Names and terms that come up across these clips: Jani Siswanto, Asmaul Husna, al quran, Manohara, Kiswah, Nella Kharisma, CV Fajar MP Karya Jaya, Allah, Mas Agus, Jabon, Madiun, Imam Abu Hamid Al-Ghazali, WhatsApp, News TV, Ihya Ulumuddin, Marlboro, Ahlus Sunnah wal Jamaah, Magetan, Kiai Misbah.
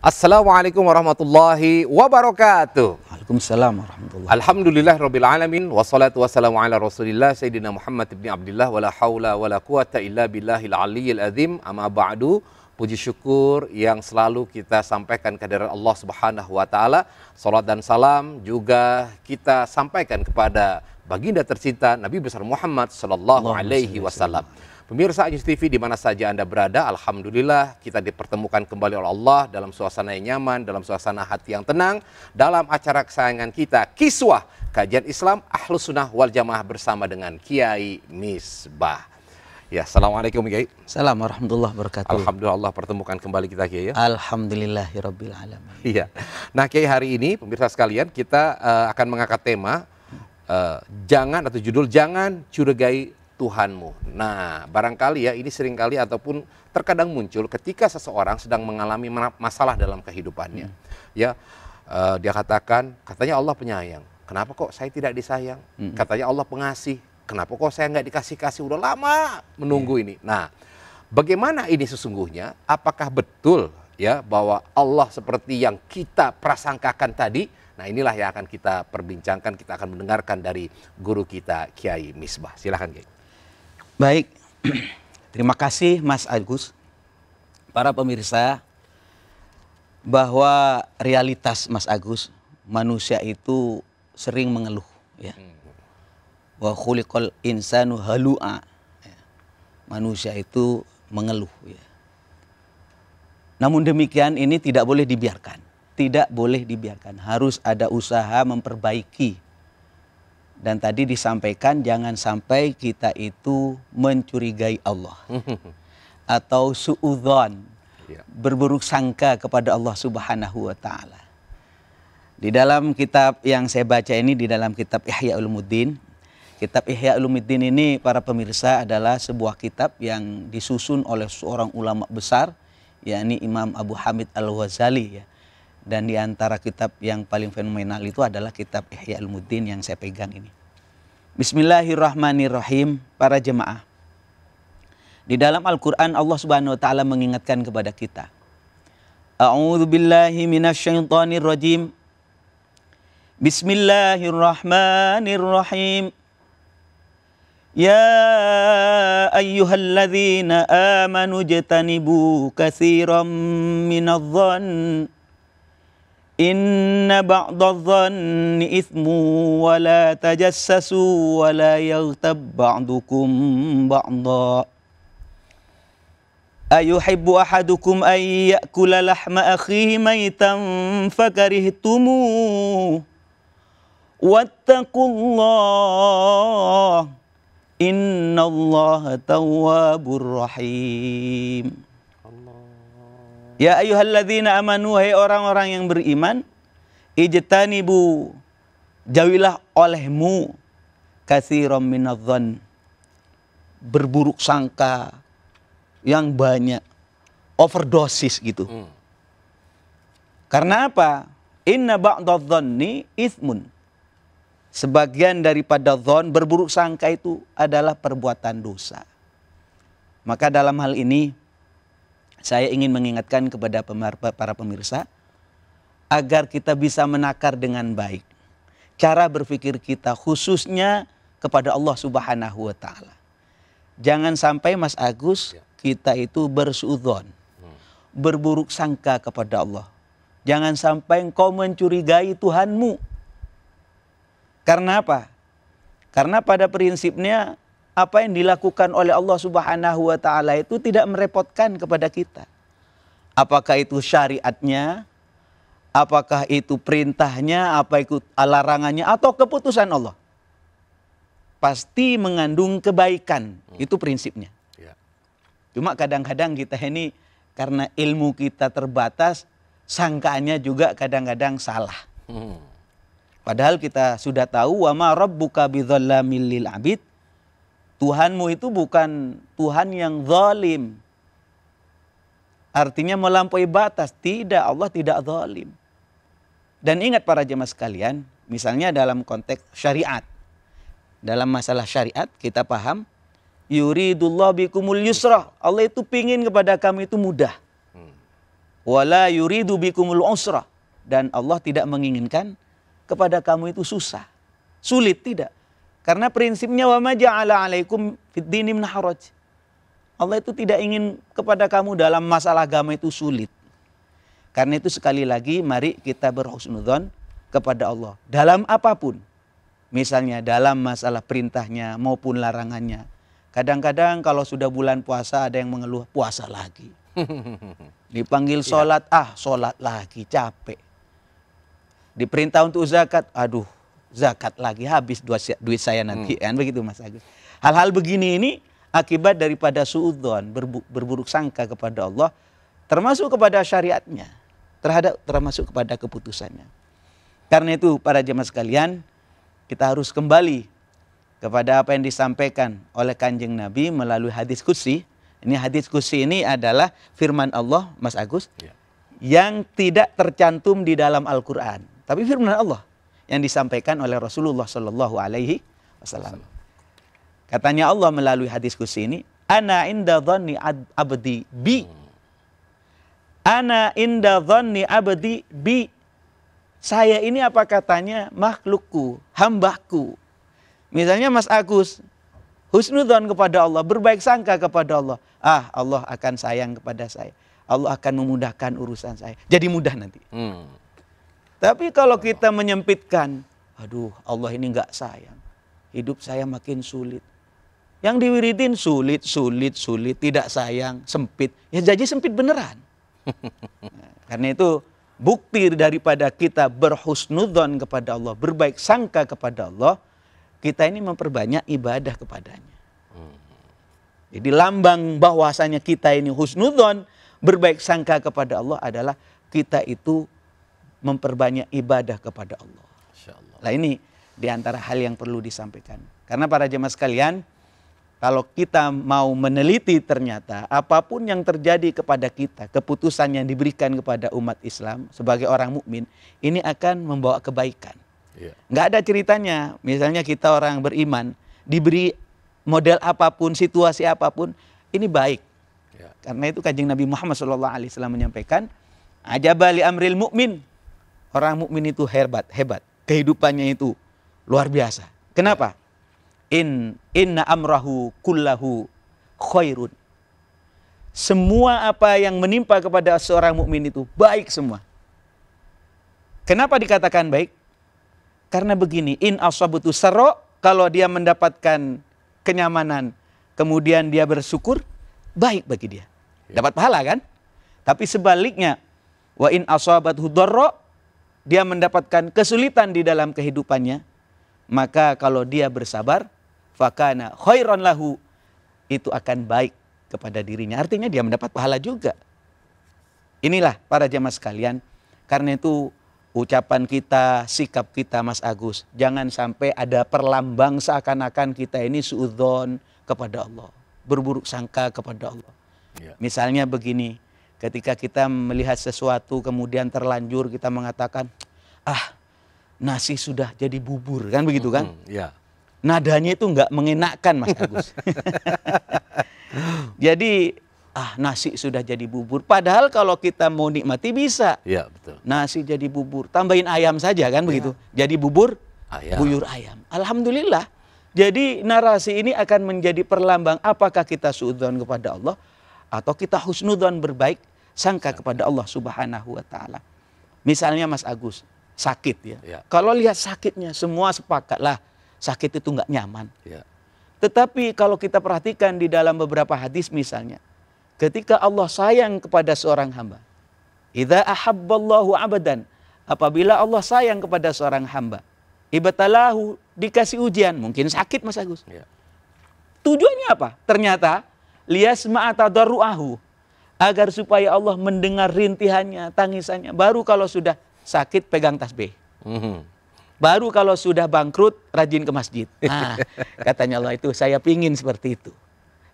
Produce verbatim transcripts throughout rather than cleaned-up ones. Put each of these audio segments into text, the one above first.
Assalamualaikum warahmatullahi wabarakatuh. Waalaikumsalam warahmatullahi. Alhamdulillah rabbil alamin wassalatu wassalamu ala Rasulillah Sayyidina Muhammad ibn Abdillah wala haula wala quwata illa billahil aliyyil azim. Amma ba'du. Puji syukur yang selalu kita sampaikan kehadirat Allah Subhanahu wa taala. Salat dan salam juga kita sampaikan kepada baginda tercinta Nabi besar Muhammad sallallahu alaihi wasallam. Pemirsa News T V di mana saja Anda berada, alhamdulillah kita dipertemukan kembali oleh Allah dalam suasana yang nyaman, dalam suasana hati yang tenang, dalam acara kesayangan kita, Kiswah, kajian Islam Ahlus Sunnah wal Jamaah bersama dengan Kiai Misbah. Ya, assalamualaikum Kiai. Assalamualaikum warahmatullahi wabarakatuh. Alhamdulillah Allah pertemukan kembali kita Kiai ya. Alhamdulillahirabbil alamin. Iya. Nah, Kiai hari ini pemirsa sekalian kita uh, akan mengangkat tema uh, jangan atau judul jangan curigai Tuhanmu. Nah, barangkali ya ini seringkali ataupun terkadang muncul ketika seseorang sedang mengalami masalah dalam kehidupannya. Hmm. Ya, uh, dia katakan, katanya Allah penyayang. Kenapa kok saya tidak disayang? Hmm. Katanya Allah pengasih. Kenapa kok saya nggak dikasih-kasih? Udah lama menunggu hmm. ini. Nah, bagaimana ini sesungguhnya? Apakah betul ya bahwa Allah seperti yang kita prasangkakan tadi? Nah, inilah yang akan kita perbincangkan. Kita akan mendengarkan dari guru kita Kiai Misbah. Silahkan Kiai. Baik, terima kasih Mas Agus, para pemirsa, bahwa realitas Mas Agus, manusia itu sering mengeluh, ya. Wa khuliqal insanu halu'a, manusia itu mengeluh, ya. Namun demikian ini tidak boleh dibiarkan, tidak boleh dibiarkan, harus ada usaha memperbaiki. Dan tadi disampaikan jangan sampai kita itu mencurigai Allah atau suudzon, berburuk sangka kepada Allah Subhanahu wa taala. Di dalam kitab yang saya baca ini, di dalam kitab Ihya Ulumuddin. Kitab Ihya Ulumuddin ini para pemirsa adalah sebuah kitab yang disusun oleh seorang ulama besar, yakni Imam Abu Hamid Al-Ghazali, ya. Dan di antara kitab yang paling fenomenal itu adalah kitab Ihya Ulumuddin yang saya pegang ini. Bismillahirrahmanirrahim, para jemaah. Di dalam Al-Quran Allah Subhanahu Wa Taala mengingatkan kepada kita. A'udzubillahi minasyaitonirrajim. Bismillahirrahmanirrahim. Ya ayyuhalladzina amanu jatanibu katsiran minadh-dhann. Inna ba'dadh-dhanni ithmu wa la tajassasu wa la yaghtab ba'dukum ba'da. Ayuhibbu ahadukum ay ya'kula lahma akhihi maytan fakarihtumuh. Wattaqullah. Innallaha tawwabur rahim. Ya ayyuhalladzina amanu, hai orang-orang yang beriman, ijtanibu, jauhilah olehmu, katsiran minadh-dhann, berburuk sangka yang banyak, overdosis gitu. Hmm. Karena apa? Inna ba'dadh-dhanni itsmun. Sebagian daripada dhon, berburuk sangka itu adalah perbuatan dosa. Maka dalam hal ini saya ingin mengingatkan kepada para pemirsa agar kita bisa menakar dengan baik cara berpikir kita khususnya kepada Allah Subhanahu wa taala. Jangan sampai Mas Agus kita itu bersuudzon, berburuk sangka kepada Allah. Jangan sampai engkau mencurigai Tuhanmu. Karena apa? Karena pada prinsipnya apa yang dilakukan oleh Allah Subhanahu wa taala itu tidak merepotkan kepada kita. Apakah itu syariatnya, apakah itu perintahnya, apa itu larangannya atau keputusan Allah. Pasti mengandung kebaikan, hmm. itu prinsipnya. Ya. Cuma kadang-kadang kita ini karena ilmu kita terbatas, sangkaannya juga kadang-kadang salah. Hmm. Padahal kita sudah tahu wa ma rabbuka bidzalamil lil abid. Tuhanmu itu bukan Tuhan yang zalim. Artinya melampaui batas. Tidak, Allah tidak zalim. Dan ingat para jemaah sekalian, misalnya dalam konteks syariat. Dalam masalah syariat kita paham, yuridullah bikumul yusra. Allah itu pingin kepada kami itu mudah. wala yuridu bikumul usra, dan Allah tidak menginginkan kepada kamu itu susah, sulit, tidak. Karena prinsipnya wa ma ja'ala 'alaikum fid dini min haraj. Allah itu tidak ingin kepada kamu dalam masalah agama itu sulit. Karena itu sekali lagi mari kita berhusnudzon kepada Allah dalam apapun. Misalnya dalam masalah perintahnya maupun larangannya. Kadang-kadang kalau sudah bulan puasa ada yang mengeluh puasa lagi. Dipanggil sholat, ah sholat lagi, capek. Diperintah untuk zakat, aduh zakat lagi, habis duit saya nanti. Hmm. Kan begitu Mas Agus. Hal-hal begini ini akibat daripada suudzon, berburuk sangka kepada Allah, termasuk kepada syariatnya, terhadap termasuk kepada keputusannya. Karena itu para jemaah sekalian, kita harus kembali kepada apa yang disampaikan oleh Kanjeng Nabi melalui hadis qudsi. Ini hadis qudsi ini adalah firman Allah, Mas Agus, ya, yang tidak tercantum di dalam Al-Qur'an, tapi firman Allah yang disampaikan oleh Rasulullah Shallallahu alaihi wasallam. Katanya Allah melalui hadis qudsi ini, ana inda dhanni abdi bi. Ana inda dhanni abdi bi. Saya ini apa katanya makhlukku, hambaku. Misalnya Mas Agus husnudzon kepada Allah, berbaik sangka kepada Allah. Ah, Allah akan sayang kepada saya. Allah akan memudahkan urusan saya. Jadi mudah nanti. Hmm. Tapi kalau kita menyempitkan, aduh Allah ini nggak sayang. Hidup saya makin sulit. Yang diwiridin sulit, sulit, sulit, tidak sayang, sempit. Ya jadi sempit beneran. Nah, karena itu bukti daripada kita berhusnudzon kepada Allah, berbaik sangka kepada Allah, kita ini memperbanyak ibadah kepadanya. Hmm. Jadi lambang bahwasanya kita ini husnudzon, berbaik sangka kepada Allah adalah kita itu memperbanyak ibadah kepada Allah. Insyaallah. Nah ini diantara hal yang perlu disampaikan. Karena para jemaah sekalian, kalau kita mau meneliti ternyata apapun yang terjadi kepada kita, keputusan yang diberikan kepada umat Islam sebagai orang mukmin ini akan membawa kebaikan. Yeah. Nggak ada ceritanya, misalnya kita orang beriman diberi model apapun, situasi apapun, ini baik. Yeah. Karena itu Kanjeng Nabi Muhammad shallallahu alaihi wasallam menyampaikan, ajaba li amril mukmin, orang mukmin itu hebat, hebat, kehidupannya itu luar biasa. Kenapa? Yeah. In inna amrahu kullahu khairun. Semua apa yang menimpa kepada seorang mukmin itu baik semua. Kenapa dikatakan baik? Karena begini, in asabatu sarra, kalau dia mendapatkan kenyamanan, kemudian dia bersyukur, baik bagi dia. Ya. Dapat pahala kan? Tapi sebaliknya, wa in asabatu darra, dia mendapatkan kesulitan di dalam kehidupannya, maka kalau dia bersabar, fakana khairan lahu, itu akan baik kepada dirinya. Artinya dia mendapat pahala juga. Inilah para jemaah sekalian. Karena itu ucapan kita, sikap kita Mas Agus, jangan sampai ada perlambang seakan-akan kita ini suudzon kepada Allah, berburuk sangka kepada Allah. Ya. Misalnya begini, ketika kita melihat sesuatu kemudian terlanjur kita mengatakan, ah nasi sudah jadi bubur, kan begitu kan? Mm-hmm, ya. Nadanya itu nggak mengenakkan Mas Agus. Jadi ah nasi sudah jadi bubur. Padahal kalau kita mau nikmati bisa. Ya, betul. Nasi jadi bubur. Tambahin ayam saja kan ya, begitu. Jadi bubur, ayam. Buyur ayam. Alhamdulillah. Jadi narasi ini akan menjadi perlambang apakah kita suudzon kepada Allah atau kita husnudzon berbaik sangka kepada Allah Subhanahu wa taala. Misalnya Mas Agus sakit ya. Ya. Kalau lihat sakitnya semua sepakatlah. Sakit itu nggak nyaman. Ya. Tetapi kalau kita perhatikan di dalam beberapa hadis misalnya, ketika Allah sayang kepada seorang hamba, idza ahabballahu abdan, apabila Allah sayang kepada seorang hamba, ibtalahu, dikasih ujian, mungkin sakit Mas Agus. Ya. Tujuannya apa? Ternyata liyasma'a tadarruahu, agar supaya Allah mendengar rintihannya, tangisannya. Baru kalau sudah sakit pegang tasbih. Mm-hmm. Baru kalau sudah bangkrut, rajin ke masjid. Nah, katanya Allah itu, saya pingin seperti itu.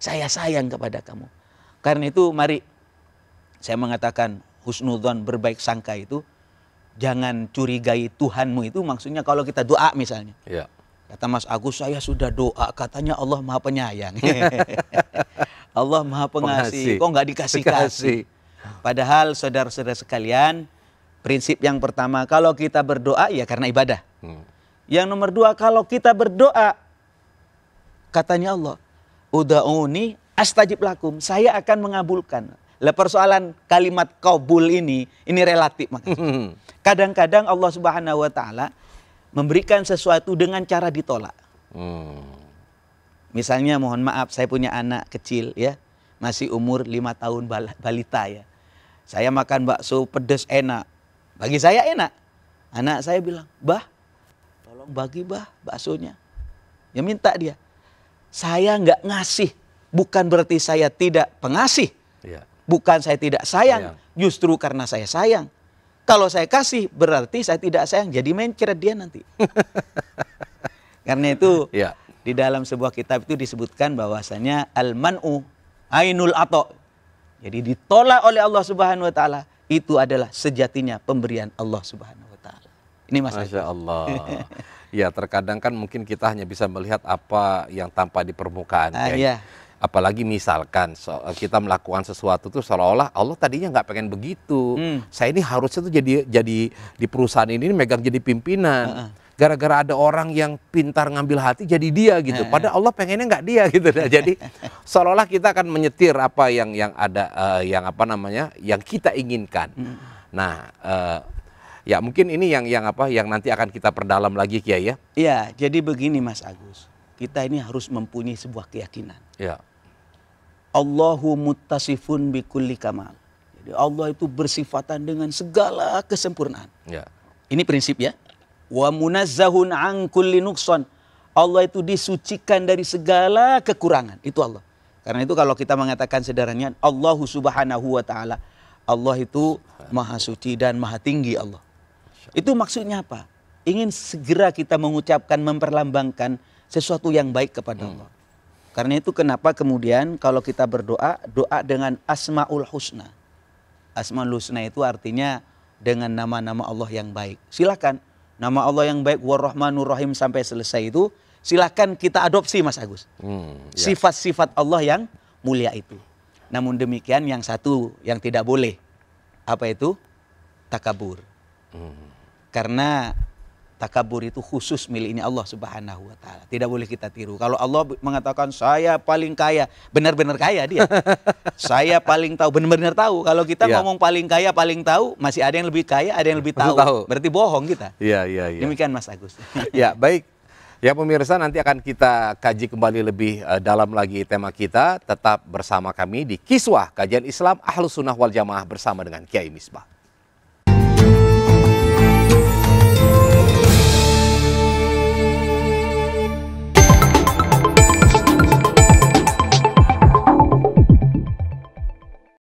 Saya sayang kepada kamu. Karena itu mari, saya mengatakan husnudzon berbaik sangka itu, jangan curigai Tuhanmu itu, maksudnya kalau kita doa misalnya. Ya. Kata Mas Agus, saya sudah doa, katanya Allah maha penyayang. Allah maha pengasih, pengasih. Kok nggak dikasih-kasih. Padahal saudara-saudara sekalian, prinsip yang pertama, kalau kita berdoa ya karena ibadah. Hmm. Yang nomor dua, kalau kita berdoa, katanya Allah, uda'uni astajib lakum, saya akan mengabulkan. Lah persoalan kalimat kabul ini, ini relatif. Kadang-kadang Allah Subhanahu Wa Taala memberikan sesuatu dengan cara ditolak. Hmm. Misalnya, mohon maaf, saya punya anak kecil ya, masih umur lima tahun balita ya. Saya makan bakso pedas enak. Bagi saya enak. Anak saya bilang, bah, tolong bagi bah baksonya. Ya minta dia. Saya nggak ngasih. Bukan berarti saya tidak pengasih. Ya. Bukan saya tidak sayang. sayang. Justru karena saya sayang. Kalau saya kasih berarti saya tidak sayang. Jadi mencret dia nanti. Karena itu ya, di dalam sebuah kitab itu disebutkan bahwasanya al-man'u ainul ato. Jadi ditolak oleh Allah Subhanahu Wa Taala itu adalah sejatinya pemberian Allah Subhanahu Wa Taala. Ini Mas Masya Allah. Ya, terkadang kan mungkin kita hanya bisa melihat apa yang tampak di permukaan. Ah, iya. Apalagi misalkan so, kita melakukan sesuatu tuh seolah-olah Allah tadinya nggak pengen begitu. Hmm. Saya ini harusnya tuh jadi jadi di perusahaan ini megang jadi pimpinan. Gara-gara uh -uh. ada orang yang pintar ngambil hati jadi dia gitu. Uh -uh. Padahal Allah pengennya nggak dia gitu. Jadi seolah-olah kita akan menyetir apa yang yang ada uh, yang apa namanya yang kita inginkan. Hmm. Nah, uh, ya mungkin ini yang yang apa yang nanti akan kita perdalam lagi Kiai ya. Iya, jadi begini Mas Agus. Kita ini harus mempunyai sebuah keyakinan. Ya. Allahu muttasifun bikulli kamal. Jadi Allah itu bersifatan dengan segala kesempurnaan. Ya. Ini prinsip ya. Wa munazzahun an kulli nuqsan. Allah itu disucikan dari segala kekurangan. Itu Allah. Karena itu kalau kita mengatakan sederhananya Allahu Subhanahu Wa Ta'ala. Allah itu maha suci dan maha tinggi Allah. Itu maksudnya apa? Ingin segera kita mengucapkan, memperlambangkan sesuatu yang baik kepada Allah. Hmm. Karena itu kenapa kemudian kalau kita berdoa, doa dengan Asmaul Husna. Asmaul Husna itu artinya dengan nama-nama Allah yang baik. Silakan nama Allah yang baik, Warrahmanur Rahim sampai selesai itu, silakan kita adopsi Mas Agus. Sifat-sifat hmm, ya. Allah yang mulia itu. Namun demikian yang satu yang tidak boleh. Apa itu? Takabur. Hmm. Karena takabur itu khusus miliknya Allah Subhanahu Wa Ta'ala. Tidak boleh kita tiru. Kalau Allah mengatakan saya paling kaya, benar-benar kaya dia. Saya paling tahu, benar-benar tahu. Kalau kita ya. ngomong paling kaya, paling tahu, masih ada yang lebih kaya, ada yang lebih tahu. tahu. Berarti bohong kita. Iya, iya, iya. Demikian Mas Agus. Ya, baik. Ya pemirsa, nanti akan kita kaji kembali lebih uh, dalam lagi tema kita. Tetap bersama kami di Kiswah, kajian Islam Ahlus Sunnah wal Jamaah bersama dengan Kiai Misbah.